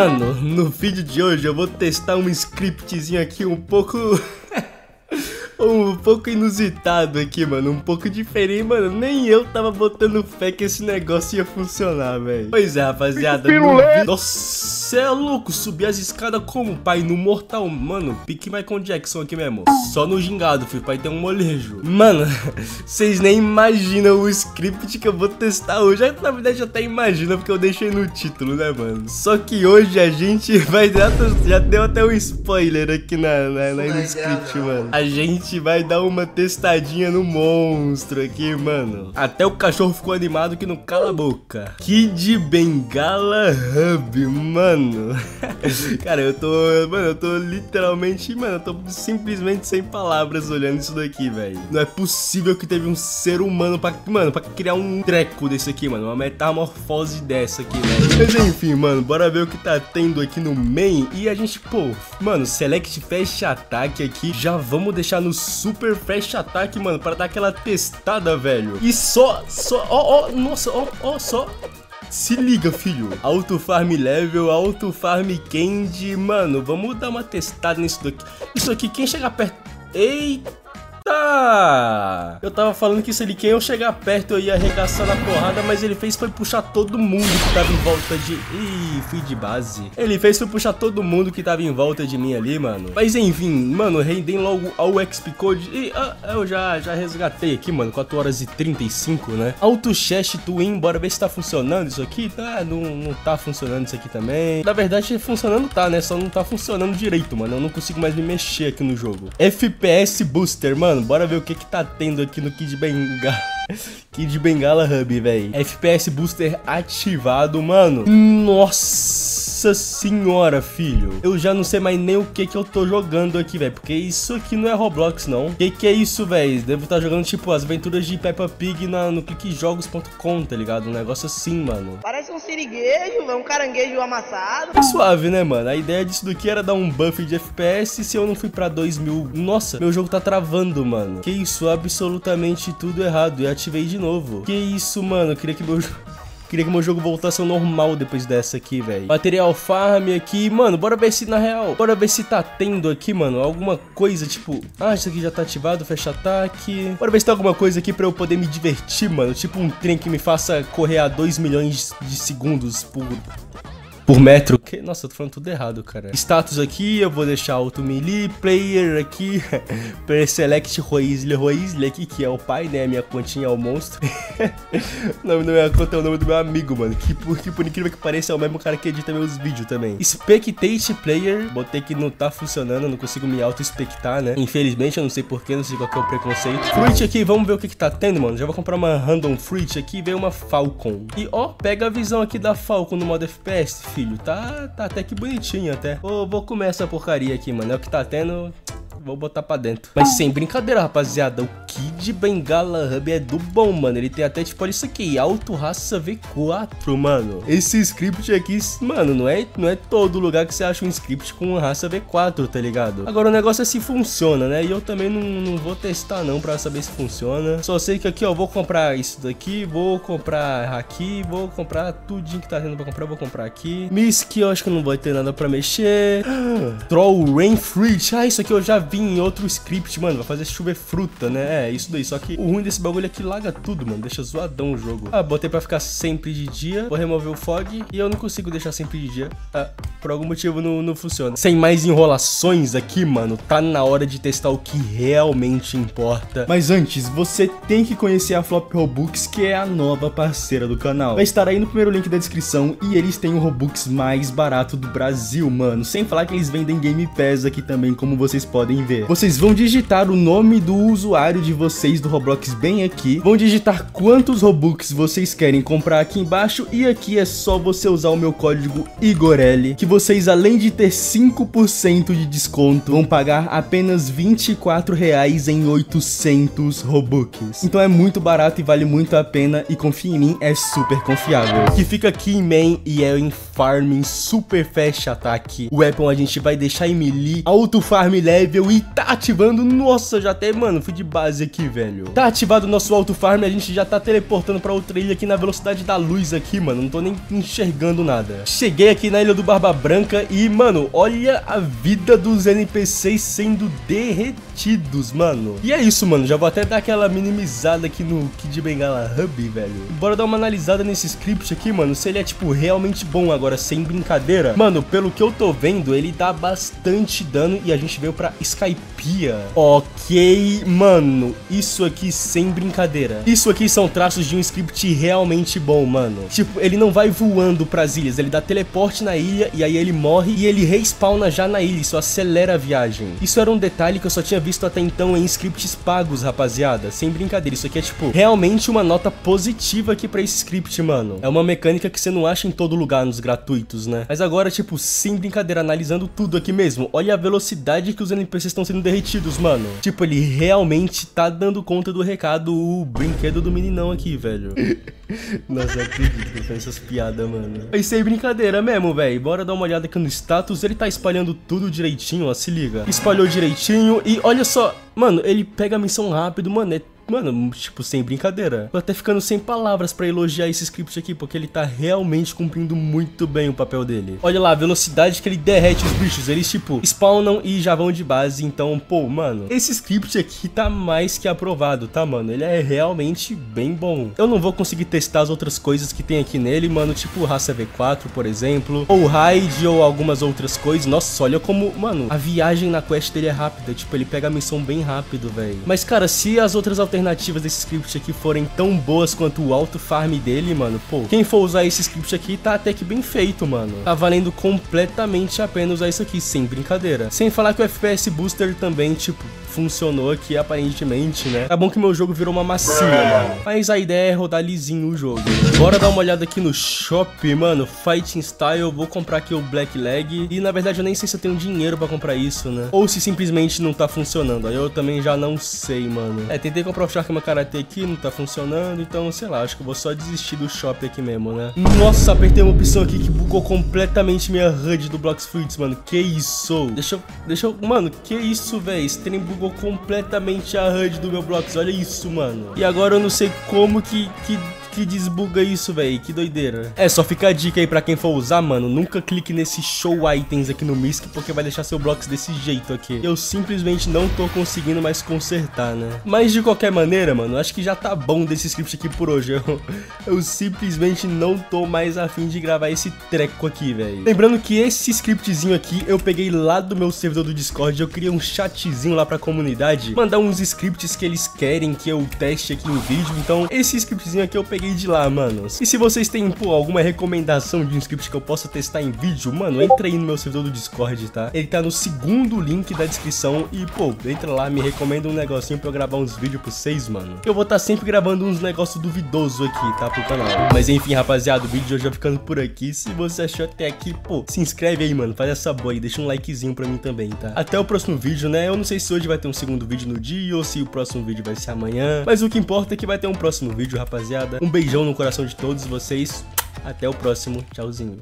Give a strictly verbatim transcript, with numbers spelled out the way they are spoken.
Mano, no vídeo de hoje eu vou testar um scriptzinho aqui um pouco... um pouco inusitado aqui, mano. Um pouco diferente, mano. Nem eu tava botando fé que esse negócio ia funcionar, velho. Pois é, rapaziada. No vi... Nossa, cê é louco. Subir as escadas como, pai? No mortal, mano. Pique Michael Jackson aqui mesmo. Só no gingado, filho. Pai, tem um molejo. Mano, vocês nem imaginam o script que eu vou testar hoje. Na verdade, já até imagina, porque eu deixei no título, né, mano? Só que hoje a gente vai... Já deu até um spoiler aqui na, na, na no script, mano. A gente vai dar uma testadinha no monstro aqui, mano. Até o cachorro ficou animado que não cala a boca. Kid Bengala Hub, mano. Cara, eu tô... Mano, eu tô literalmente... Mano, eu tô simplesmente sem palavras olhando isso daqui, velho. Não é possível que teve um ser humano pra... Mano, pra criar um treco desse aqui, mano. Uma metamorfose dessa aqui, velho. Mas enfim, mano, bora ver o que tá tendo aqui no main. E a gente, pô... Mano, select fast ataque aqui. Já vamos deixar no super fast ataque, mano, pra dar aquela testada, velho. E só, só, ó, ó, nossa, ó, ó, só. Se liga, filho. Auto farm level, auto farm candy. Mano, vamos dar uma testada nisso daqui. Isso aqui, quem chegar perto... Eita! Eu tava falando que se ele, quem eu chegar perto, eu ia arregaçar na porrada, mas ele fez foi puxar todo mundo que tava em volta de... Ih, fui de base. Ele fez foi puxar todo mundo que tava em volta de mim ali, mano. Mas enfim, mano, rendem logo ao X P Code. E ah, eu já, já resgatei aqui, mano, quatro horas e trinta e cinco, né? Auto chest to win, bora ver se tá funcionando isso aqui. Ah, não, não tá funcionando isso aqui também. Na verdade, funcionando tá, né? Só não tá funcionando direito, mano. Eu não consigo mais me mexer aqui no jogo. F P S Booster, mano. Mano, bora ver o que que tá tendo aqui no Kid Bengala, Kid Bengala Hub, velho. F P S Booster ativado, mano. Nossa senhora, filho. Eu já não sei mais nem o que que eu tô jogando aqui, velho. Porque isso aqui não é Roblox, não. Que que é isso, velho? Devo estar jogando, tipo, as aventuras de Peppa Pig na, no Click Jogos ponto com, tá ligado? Um negócio assim, mano. Parece um siriguejo, é um caranguejo amassado. É suave, né, mano? A ideia disso daqui era dar um buff de F P S se eu não fui pra dois mil. Nossa, meu jogo tá travando, mano. Que isso, absolutamente tudo errado. E ativei de novo. Que isso, mano. Eu queria que meu... Queria que meu jogo voltasse ao normal depois dessa aqui, velho. Material farm aqui. Mano, bora ver se na real... Bora ver se tá tendo aqui, mano, alguma coisa, tipo... Ah, isso aqui já tá ativado, fecha ataque. Bora ver se tem alguma coisa aqui pra eu poder me divertir, mano. Tipo um trem que me faça correr a dois milhões de segundos por... Por metro. Que... Nossa, eu tô falando tudo errado, cara. Status aqui, eu vou deixar auto melee. Player aqui. Select Roizle. Roizle aqui, que é o pai, né? Minha continha é o monstro. O nome da minha conta é o nome do meu amigo, mano. Que por, que por incrível que pareça, é o mesmo cara que edita meus vídeos também. Spectate Player. Botei que não tá funcionando, não consigo me auto-espectar, né? Infelizmente, eu não sei porquê, não sei qual que é o preconceito. Fruit aqui, vamos ver o que que tá tendo, mano. Já vou comprar uma Random Fruit aqui e veio uma Falcon. E ó, pega a visão aqui da Falcon no modo F P S, filho. Tá, tá até que bonitinho até. Vou, vou comer essa porcaria aqui, mano. É o que tá tendo... Vou botar pra dentro. Mas sem brincadeira, rapaziada. O Kid Bengala Hub é do bom, mano. Ele tem até, tipo, olha isso aqui. Auto raça V quatro, mano. Esse script aqui, mano, não é, não é todo lugar que você acha um script com raça V quatro, tá ligado? Agora o negócio é se funciona, né? E eu também não, não vou testar, não, pra saber se funciona. Só sei que aqui, ó, vou comprar isso daqui. Vou comprar aqui. Vou comprar tudinho que tá tendo pra comprar. Vou comprar aqui. Misk, eu acho que não vai ter nada pra mexer. Ah, Troll Rain Fruit. Ah, isso aqui eu já vi em outro script, mano, vai fazer chover fruta, né? É, isso daí, só que o ruim desse bagulho é que laga tudo, mano, deixa zoadão o jogo. Ah, botei pra ficar sempre de dia. Vou remover o fog, e eu não consigo deixar sempre de dia. Ah, por algum motivo não, não funciona. Sem mais enrolações aqui, mano, tá na hora de testar o que realmente importa. Mas antes, você tem que conhecer a Flop Robux, que é a nova parceira do canal. Vai estar aí no primeiro link da descrição, e eles têm o Robux mais barato do Brasil, mano. Sem falar que eles vendem Game Pass aqui também, como vocês podem ver. Vocês vão digitar o nome do usuário de vocês do Roblox bem aqui, vão digitar quantos Robux vocês querem comprar aqui embaixo, e aqui é só você usar o meu código Igorelli, que vocês, além de ter cinco por cento de desconto, vão pagar apenas vinte e quatro reais em oitocentos Robux. Então é muito barato e vale muito a pena, e confia em mim, é super confiável. Que fica aqui em main e é em farming, super fast ataque. O weapon a gente vai deixar em melee, auto farm level velho, e tá ativando. Nossa, já até, mano, fui de base aqui, velho. Tá ativado o nosso auto farm, a gente já tá teleportando pra outra ilha aqui na velocidade da luz aqui, mano. Não tô nem enxergando nada. Cheguei aqui na ilha do Barba Branca e, mano, olha a vida dos N P Cs sendo derretidos, mano. E é isso, mano, já vou até dar aquela minimizada aqui no Kid Bengala Hub, velho. Bora dar uma analisada nesse script aqui, mano, se ele é, tipo, realmente bom agora, sem brincadeira. Mano, pelo que eu tô vendo, ele dá bastante dano e a gente veio pra Skypiea. Ok, mano, isso aqui sem brincadeira. Isso aqui são traços de um script realmente bom, mano. Tipo, ele não vai voando pras ilhas, ele dá teleporte na ilha e aí ele morre e ele respawna já na ilha, isso acelera a viagem. Isso era um detalhe que eu só tinha visto até então em scripts pagos, rapaziada. Sem brincadeira, isso aqui é, tipo, realmente uma nota positiva aqui pra esse script, mano. É uma mecânica que você não acha em todo lugar nos gratuitos, né? Mas agora, tipo, sem brincadeira, analisando tudo aqui mesmo, olha a velocidade que os N P Cs estão sendo derretidos, mano. Tipo, ele realmente tá dando conta do recado, o brinquedo do meninão aqui, velho. Nossa, eu acredito que eu tenho essas piadas, mano. Isso aí é brincadeira mesmo, velho. Bora dar uma olhada aqui no status. Ele tá espalhando tudo direitinho, ó, se liga. Espalhou direitinho e olha só. Mano, ele pega a missão rápido, mano, é... Mano, tipo, sem brincadeira. Tô até ficando sem palavras pra elogiar esse script aqui, porque ele tá realmente cumprindo muito bem o papel dele. Olha lá a velocidade que ele derrete os bichos. Eles, tipo, spawnam e já vão de base. Então, pô, mano, esse script aqui tá mais que aprovado, tá, mano? Ele é realmente bem bom. Eu não vou conseguir testar as outras coisas que tem aqui nele, mano. Tipo, raça V quatro, por exemplo. Ou raid, ou algumas outras coisas. Nossa, olha como, mano, a viagem na quest dele é rápida. Tipo, ele pega a missão bem rápido, velho. Mas, cara, se as outras alternativas alternativas desse script aqui forem tão boas quanto o auto farm dele, mano, pô, quem for usar esse script aqui tá até que bem feito, mano. Tá valendo completamente a pena usar isso aqui, sem brincadeira. Sem falar que o F P S Booster também, tipo, funcionou aqui aparentemente, né? Tá bom que meu jogo virou uma massinha, mano. Mas a ideia é rodar lisinho o jogo. Bora dar uma olhada aqui no shop, mano. Fighting Style, eu vou comprar aqui o Black Leg. E na verdade eu nem sei se eu tenho dinheiro pra comprar isso, né? Ou se simplesmente não tá funcionando. Aí eu também já não sei, mano. É, tentei comprar o Sharkman Karate aqui, não tá funcionando, então, sei lá, acho que eu vou só desistir do shopping aqui mesmo, né? Nossa, apertei uma opção aqui que bugou completamente minha H U D do Blox Fruits, mano, que isso? Deixa eu, deixa eu, mano, que isso, velho? Esse trem bugou completamente a H U D do meu Blox, olha isso, mano. E agora eu não sei como que... que... que desbuga isso, velho, que doideira. É, só fica a dica aí pra quem for usar, mano. Nunca clique nesse show items aqui no misc, porque vai deixar seu Blox desse jeito aqui. Eu simplesmente não tô conseguindo mais consertar, né? Mas de qualquer maneira, mano, acho que já tá bom desse script aqui por hoje. Eu, eu simplesmente não tô mais afim de gravar esse treco aqui, velho. Lembrando que esse scriptzinho aqui eu peguei lá do meu servidor do Discord. Eu criei um chatzinho lá pra comunidade, mandar uns scripts que eles querem que eu teste aqui no vídeo. Então esse scriptzinho aqui eu peguei de lá, manos. E se vocês têm, pô, alguma recomendação de um script que eu possa testar em vídeo, mano, entra aí no meu servidor do Discord, tá? Ele tá no segundo link da descrição e, pô, entra lá, me recomenda um negocinho pra eu gravar uns vídeos pra vocês, mano. Eu vou estar tá sempre gravando uns negócios duvidosos aqui, tá, pro canal. Mas enfim, rapaziada, o vídeo de hoje vai ficando por aqui. Se você achou até aqui, pô, se inscreve aí, mano, faz essa boa aí, deixa um likezinho pra mim também, tá? Até o próximo vídeo, né? Eu não sei se hoje vai ter um segundo vídeo no dia ou se o próximo vídeo vai ser amanhã, mas o que importa é que vai ter um próximo vídeo, rapaziada. Um beijão no coração de todos vocês. Até o próximo. Tchauzinho.